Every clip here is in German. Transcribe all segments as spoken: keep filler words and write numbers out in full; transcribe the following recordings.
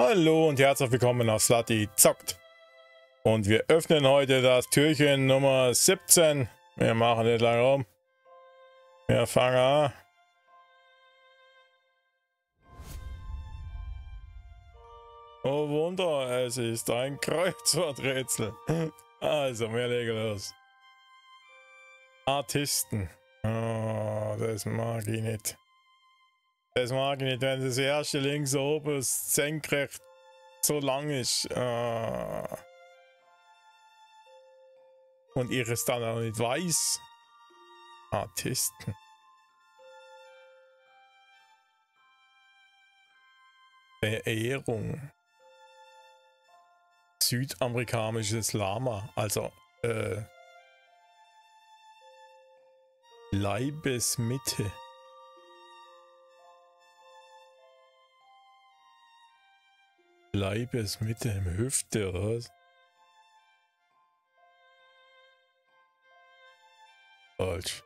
Hallo und herzlich willkommen auf Sladdi zockt. Und wir öffnen heute das Türchen Nummer siebzehn. Wir machen nicht lange rum. Wir fangen an. Oh Wunder, es ist ein Kreuzworträtsel. Also, wir legen los. Artisten. Oh, das mag ich nicht. Das mag ich nicht, wenn das erste links oben senkrecht so lang ist. Ah. Und ich es dann auch nicht weiß. Artisten. Verehrung. Südamerikanisches Lama. Also, äh. Leibesmitte. Leibesmitte im Hüfte, oder was? Falsch.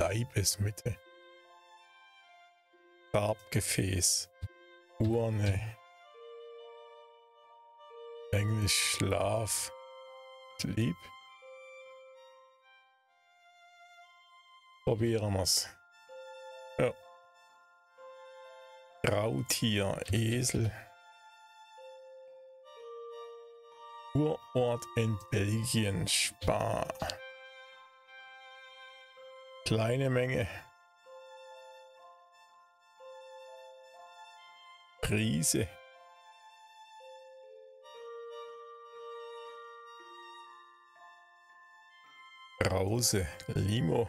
Leibesmitte. Grabgefäß. Urne. Englisch Schlaf. Sleep. Probieren wir es. Ja. Rautier, Esel. Kurort in Belgien, Spa. Kleine Menge. Prise. Rause, Limo.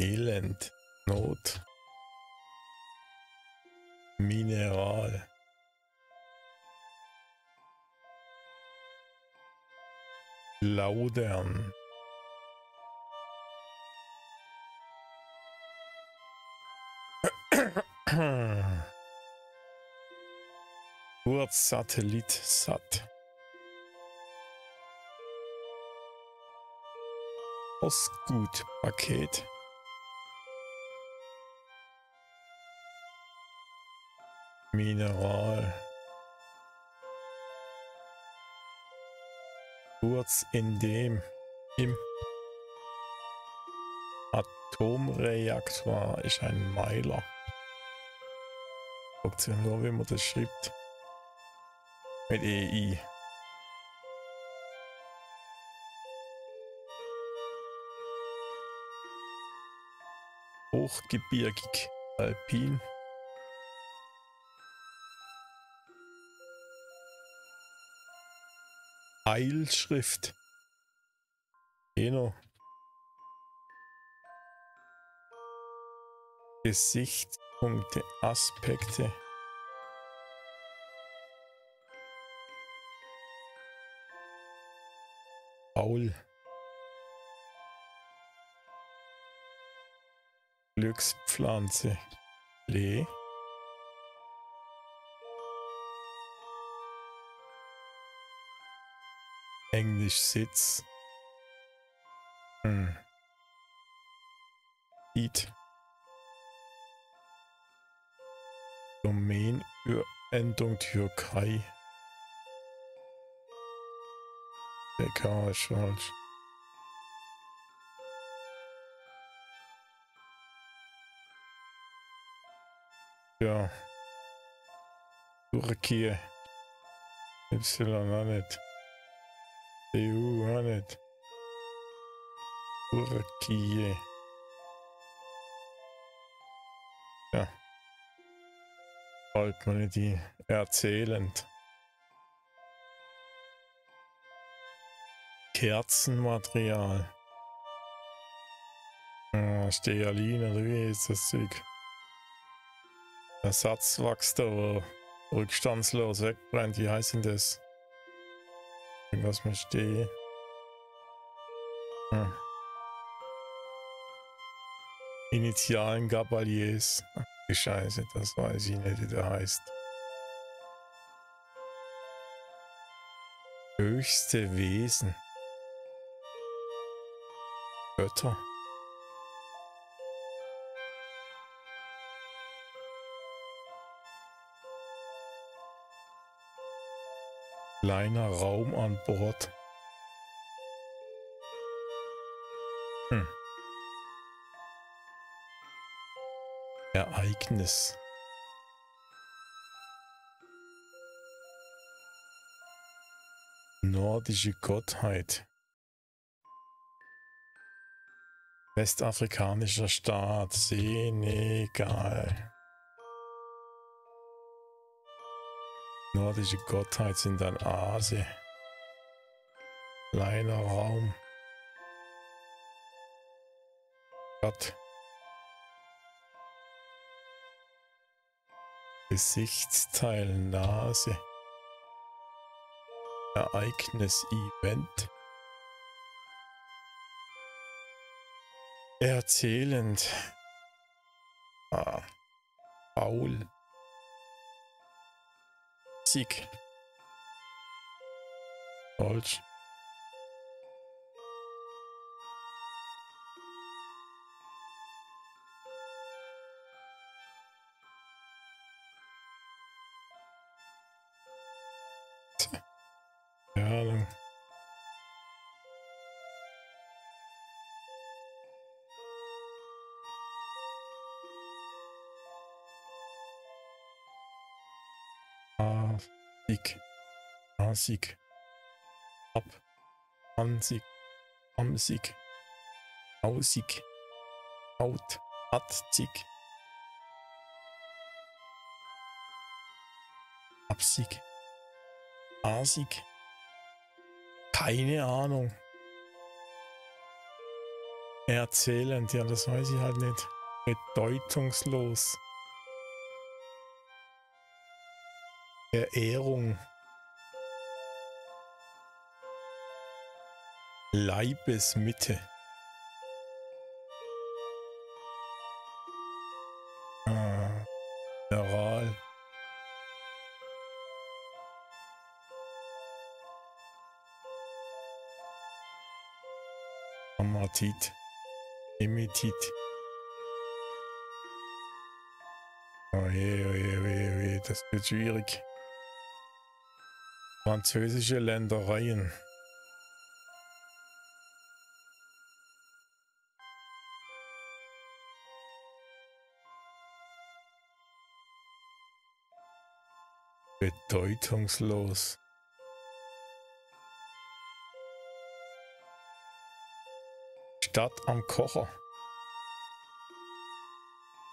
Elend, Not, Mineral, Laudern, Kurzsatellit, Sat, Postgut, Paket. Mineral. Kurz in dem im Atomreaktor ist ein Meiler. Guckt sich nur, wie man das schreibt. Mit E I. Hochgebirgig, alpin. Eilschrift. Eno. Gesichtspunkte, Aspekte. Paul. Glückspflanze. Lee. Englisch Sitz. Hm. Eat. Domain Endung Türkei. Becker ist falsch. Ja. Türkei. Y nicht. E U auch nicht. Türkei. Ja. Halt man nicht die erzählend. Kerzenmaterial. Ah, Stealin oder wie ist das Zeug? Ersatzwachs, der rückstandslos wegbrennt. Wie heißt denn das? Was mir stehe. Hm. Initialen Gabaliers. Ach, die Scheiße, das weiß ich nicht, wie der heißt. Höchste Wesen. Götter. Kleiner Raum an Bord. Hm. Ereignis. Nordische Gottheit. Westafrikanischer Staat. Senegal. Nordische Gottheit sind ein Ase. Kleiner Raum. Gott. Gesichtsteil, Nase. Ereignis, Event. Erzählend. Ah. Paul. Sieg. Deutsch. Ja, Sieg, Sieg, ab, an Sieg, am Sieg, Ausig, Haut, hat Sieg, Absieg, Asig, keine Ahnung. Erzählend, ja, das weiß ich halt nicht. Bedeutungslos. Verehrung. Leibesmitte. Ah, Mineral. Hämatit. Hämatit. Oje, oje, oje, oje, das wird schwierig. Französische Ländereien. Bedeutungslos. Stadt am Kocher.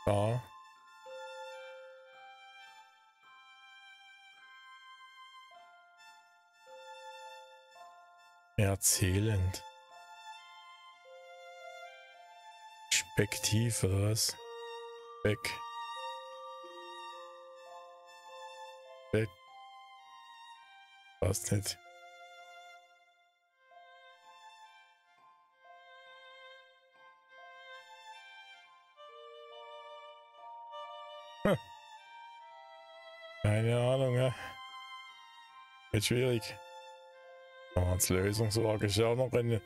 Ja. Erzählend. Spektives. Weg. Weg. Passt nicht. Hm. Keine Ahnung, ja. Wird schwierig. Als Lösung sage ich auch noch in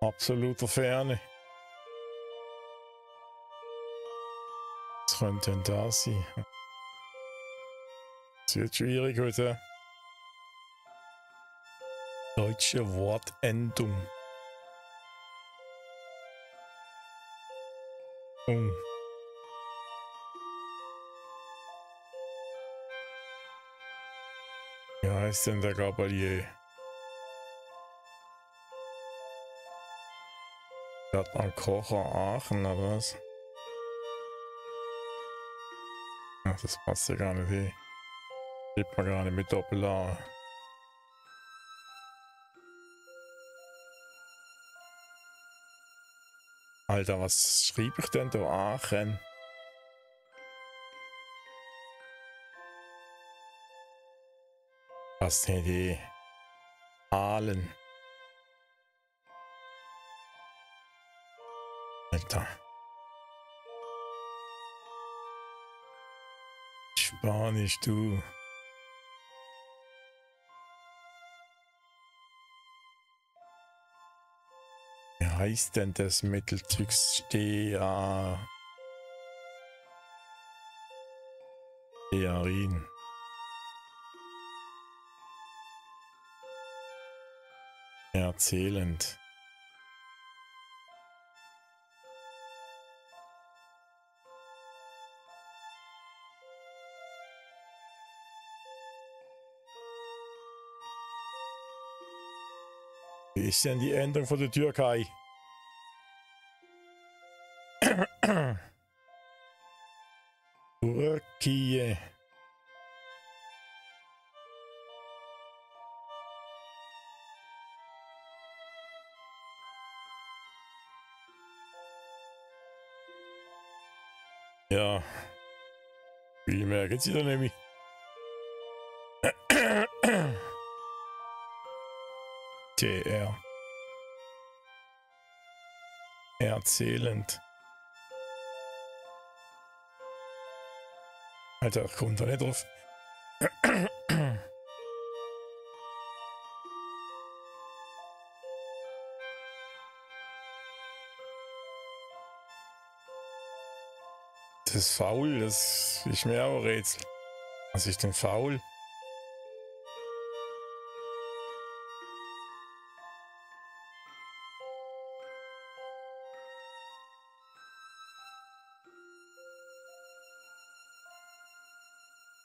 absoluter Ferne. Was könnte denn das sein? Es wird schwierig heute. Deutsche Wortendung. Um. Wie heißt denn der Gabalier? Stadt am Kocher, Aachen, oder was? Ach, das passt ja gar nicht hin. Steht man gar nicht mit Doppel-A. Alter, was schrieb ich denn da? Aachen? Passt nicht hin. Aalen. Alter. Spanisch, du. Wie heißt denn das Mittelzeugs? Stea... Stearin. Erzählend. Wie ist denn die Änderung von der Türkei? Türkei. Ja, viel mehr geht's wieder nämlich. T R. Erzählend. Alter, kommt da nicht drauf. Das ist faul, das ist mir auch ein Rätsel. Was ist denn faul?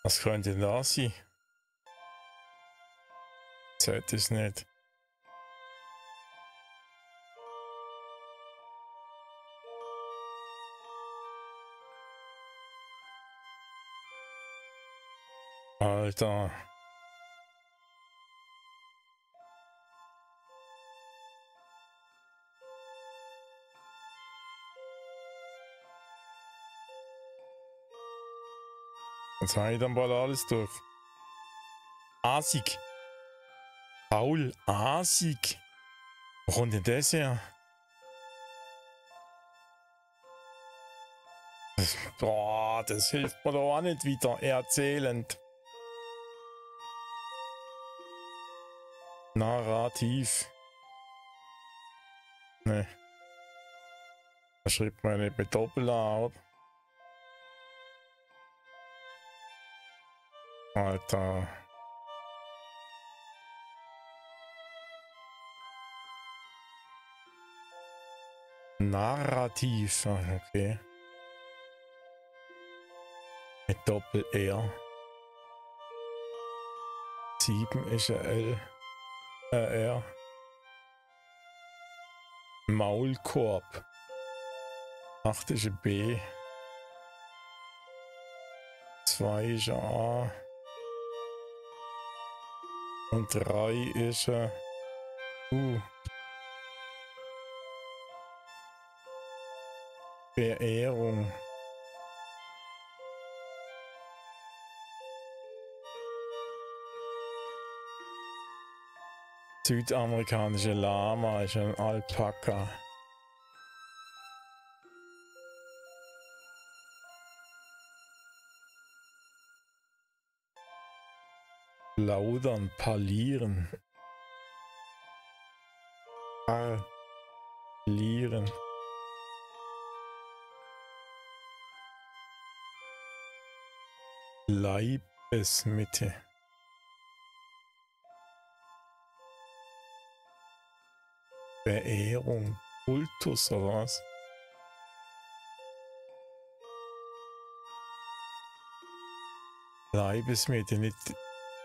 Was könnte denn da sein? Zeit ist nicht. Alter. Jetzt habe ich dann bald alles durch. Asig. Paul Asig. Wo kommt denn das her? Boah, das hilft mir doch auch nicht weiter. Erzählend. Narrativ. Ne. Da schreibt man nicht mit Doppel A, oder? Alter. Narrativ. Okay. Mit Doppel R. sieben ist ein L. Äh, R. Maulkorb. acht ist ein B. zwei ist ein A. Und drei ist äh, U. Verehrung. Südamerikanische Lama ist ein Alpaka. Plaudern, parlieren. Parlieren. Leibesmitte. Verehrung, Kultus oder was? Leibesmitte, nicht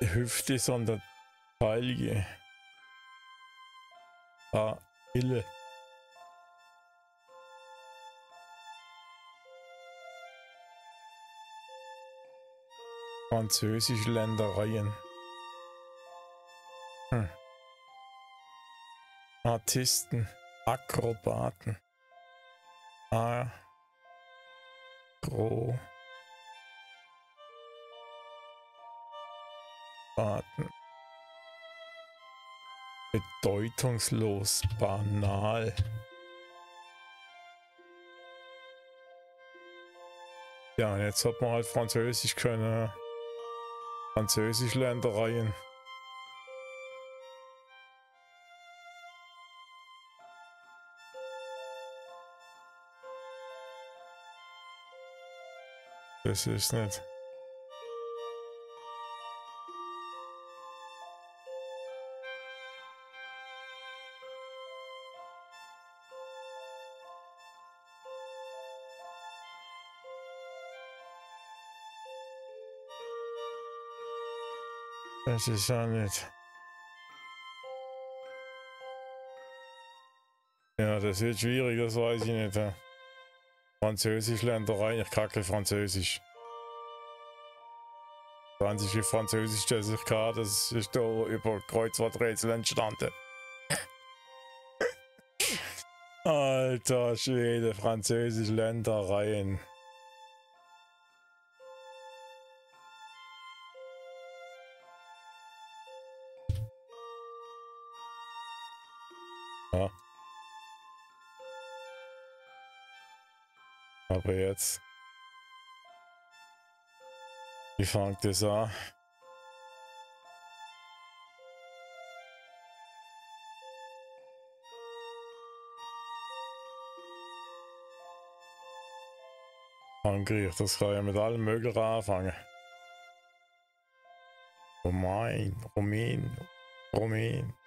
Hüfte, sondern Heilige. Ah, Ille. Französische Ländereien. Hm. Artisten, Akrobaten. Akro. Baten. Bedeutungslos, banal. Ja, und jetzt hat man halt Französisch können. Französisch Ländereien. Das ist nicht. Das ist auch nicht. Ja, das wird schwierig, das weiß ich nicht. Französisch lernt er rein, ich kacke Französisch. Das einzige Französisch, das ich kann, das ist da über Kreuzworträtsel entstanden. Alter Schwede, Französisch lernt er rein. Aber jetzt, wie fängt das an? Angriff, das kann ja mit allem Möglichen anfangen. Romain, Romain, Romain.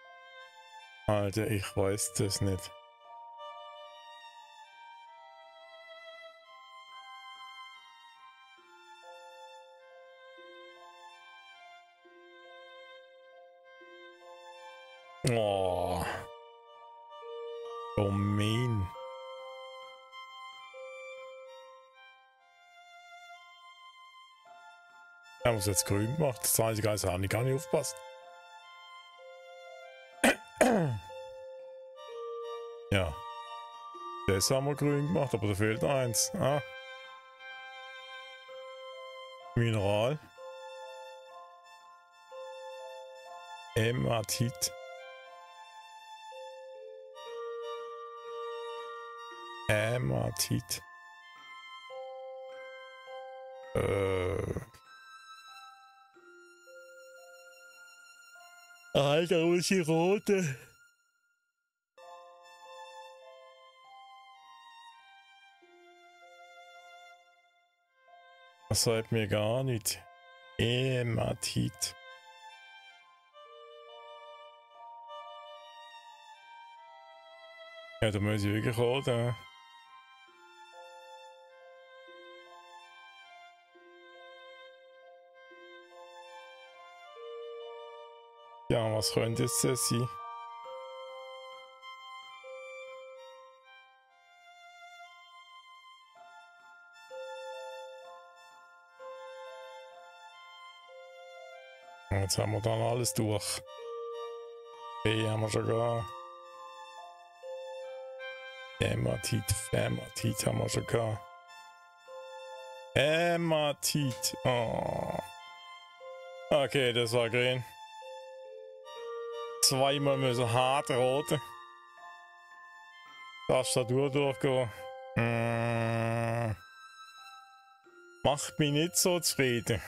Alter, ich weiß das nicht. Oh. Domain. Er muss jetzt grün gemacht. Das einzige ist, haben die gar nicht aufpasst. Ja. Das haben wir grün gemacht, aber da fehlt eins. Ah. Mineral. Hämatit. Hämatit. Äh. Alter, wo ist die rote? Das sagt mir gar nicht. Hämatit. Ja, da muss ich wirklich holen. Ja, was könnte es sein? Jetzt haben wir dann alles durch. B haben wir schon gehabt. Hämatit, Hämatit haben wir schon gehabt. Hämatit. Oh. Okay, das war grün. Zweimal müssen hart roten. Tastatur durchgehen. Mm. Macht mich nicht so zufrieden.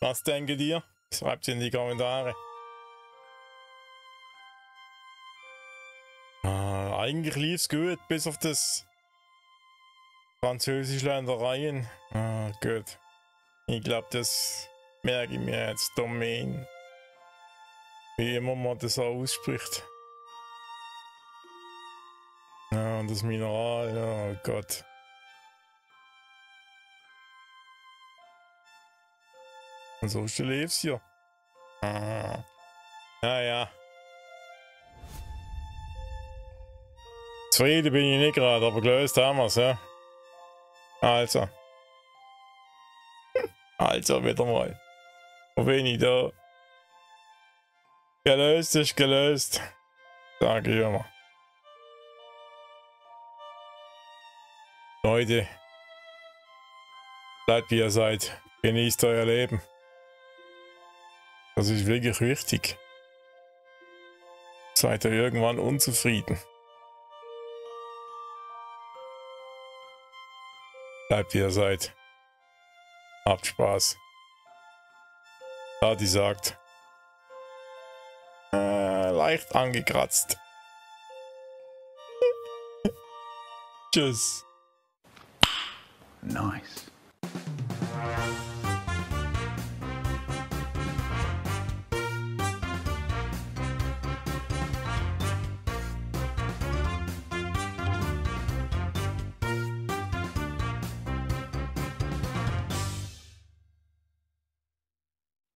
Was denkt ihr? Schreibt es in die Kommentare. Ah, eigentlich lief es gut, bis auf das Französisch Ländereien. Ah, gut. Ich glaube, das merke ich mir jetzt. Domain. Wie immer man das auch ausspricht. Ja, und das Mineral, oh Gott. Und so lebst hier. Ah. Naja. Zufrieden bin ich nicht gerade, aber gelöst haben wir es, ja. Also. Also, wieder mal. Wo bin ich da? Gelöst ist gelöst, sage ich immer. Leute, bleibt wie ihr seid, genießt euer Leben. Das ist wirklich wichtig. Seid ihr irgendwann unzufrieden? Bleibt wie ihr seid. Habt Spaß. Sladdi sagt. Leicht angekratzt. Tschüss. Nice.